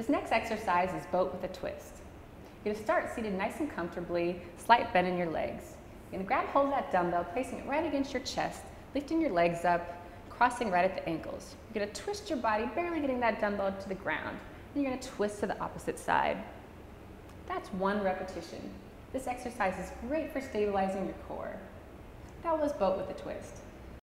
This next exercise is boat with a twist. You're going to start seated nice and comfortably, slight bend in your legs. You're going to grab hold of that dumbbell, placing it right against your chest, lifting your legs up, crossing right at the ankles. You're going to twist your body, barely getting that dumbbell to the ground. And you're going to twist to the opposite side. That's one repetition. This exercise is great for stabilizing your core. That was boat with a twist.